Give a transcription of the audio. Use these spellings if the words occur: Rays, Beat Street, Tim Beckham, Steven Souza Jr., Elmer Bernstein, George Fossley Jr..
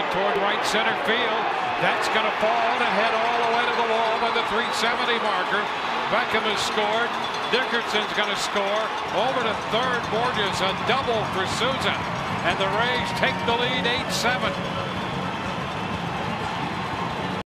lofted toward right center field. That's going to fall and head all the way to the wall by the 370 marker. Beckham has scored. Dickerson's going to score. Over to third, Borges, a double for Souza. And the Rays take the lead 8-7.